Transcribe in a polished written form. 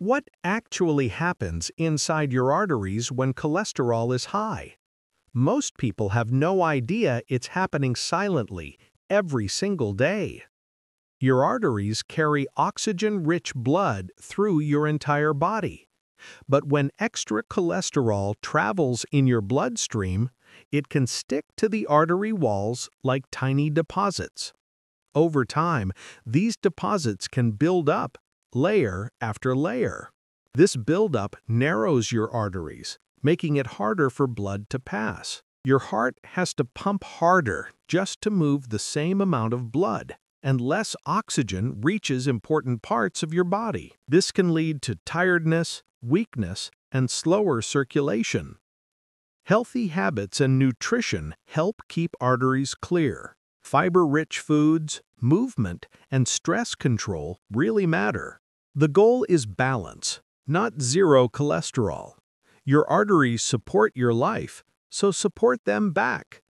What actually happens inside your arteries when cholesterol is high? Most people have no idea it's happening silently every single day. Your arteries carry oxygen-rich blood through your entire body. But when extra cholesterol travels in your bloodstream, it can stick to the artery walls like tiny deposits. Over time, these deposits can build up, layer after layer. This buildup narrows your arteries, making it harder for blood to pass. Your heart has to pump harder just to move the same amount of blood, and less oxygen reaches important parts of your body. This can lead to tiredness, weakness, and slower circulation. Healthy habits and nutrition help keep arteries clear. Fiber-rich foods, movement, and stress control really matter. The goal is balance, not zero cholesterol. Your arteries support your life, so support them back.